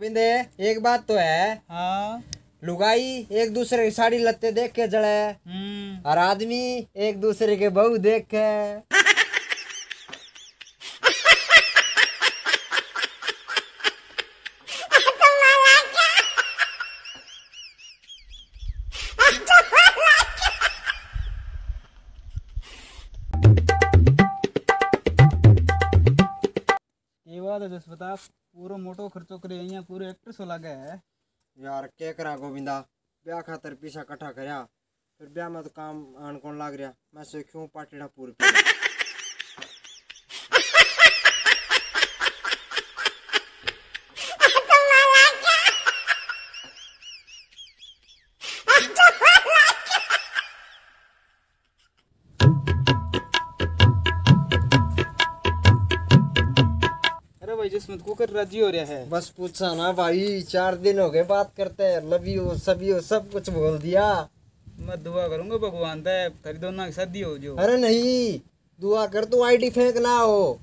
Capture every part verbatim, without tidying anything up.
गोविंद एक बात तो है, हाँ लुगाई एक दूसरे की साड़ी लत्ते देख के जड़े और आदमी एक दूसरे के बहू देख के। बता पूरा मोटो खर्चो करे यहाँ पूरे एक्ट्रेस लगे है यार। क्या करा गोविंदा, ब्याह खातर पीछा कट्ठा करया फिर ब्याह में तो काम आन कौन लाग रहा। मैं से क्यों पाटेड़ा पूरी जिसमें कुकर राजी हो रहा है। बस पूछा ना भाई, चार दिन हो गए बात करते हैं, लवी हो सभी हो सब कुछ बोल दिया। मैं दुआ करूंगा भगवान तय तेरी दोनों की शादी हो जो। अरे नहीं दुआ कर तू आईडी फेंक ना हो।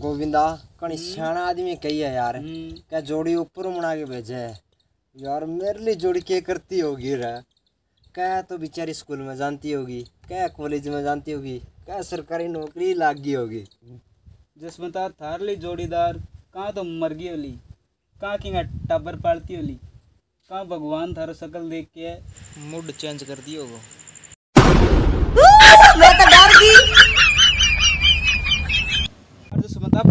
गोविंदा कहीं सियाणा आदमी कही है यार, क्या जोड़ी ऊपर बना के भेजे है यार। मेरे लिए जोड़ी क्या करती होगी रे, क्या तो बेचारी स्कूल में जानती होगी, क्या कॉलेज में जानती होगी, क्या सरकारी नौकरी लागी होगी। जिसमें थार ली जोड़ीदार कहाँ तो मरगी होली, कहाँ की टब्बर पालती होली, कहाँ भगवान थारो शकल देख के मूड चेंज कर दी होगी।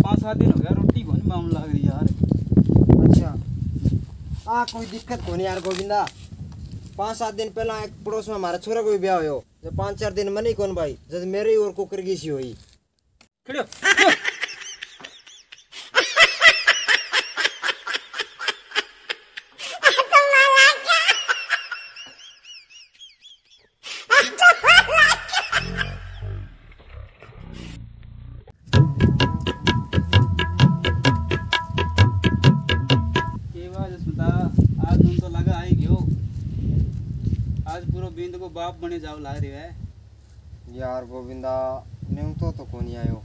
पाँच सात दिन हो गया रोटी को नहीं मामला लग रही यार। अच्छा हाँ कोई दिक्कत को नहीं यार गोविंदा। पाँच सात दिन पहला एक पड़ोस में हमारा छोरा को भी ब्याह हो, जब पाँच चार दिन मनी कौन भाई जब मेरे और कुकर की सी हुई। खड़ो गोविंद को बाप बने जाओ ला रही है यार। गोविंदा न्यू तो तो कोनी आयो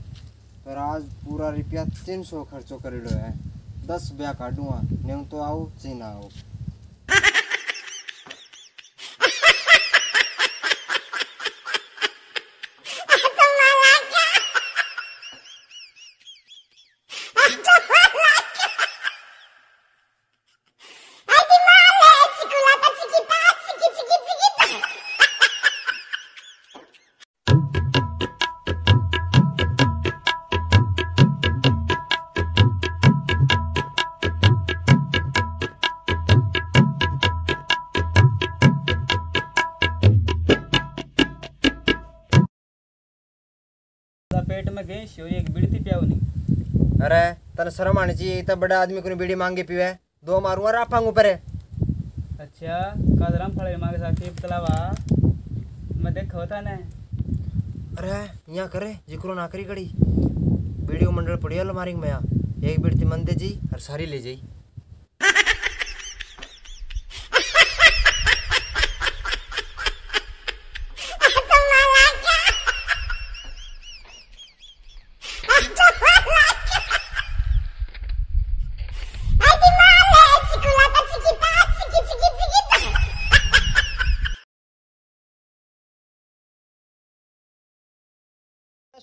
पर आज पूरा रुपया तीन सौ खर्चो करेलो है, दस ब्याह काटूआ न्यू तो आओ चीन आओ। पेट में गई शो एक बीड़ी पियाओ नहीं। अरे तन शर्म आनी चाहिए, इतना बड़ा आदमी को बीड़ी मांगे पीवे दो मारूंगा राफांग ऊपर है। अच्छा कादराम फड़े मांगे साथी तलावा मैं देख होता ना। अरे यहाँ करे जिक्रो ना करी कड़ी वीडियो मंडल पड़ी अलमारी में, यहाँ एक बीड़ी मन दे जी और सारी ले जाई।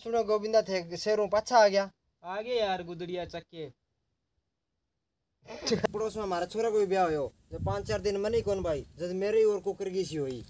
सुनो गोविंदा थे शेरों पाछा आ गया आ गया यार गुदड़िया चक्के। पड़ोस में हमारा छोरा कोई ब्याह हो जब पाँच चार दिन मनी कौन भाई जब मेरे और कुकर की सी हुई।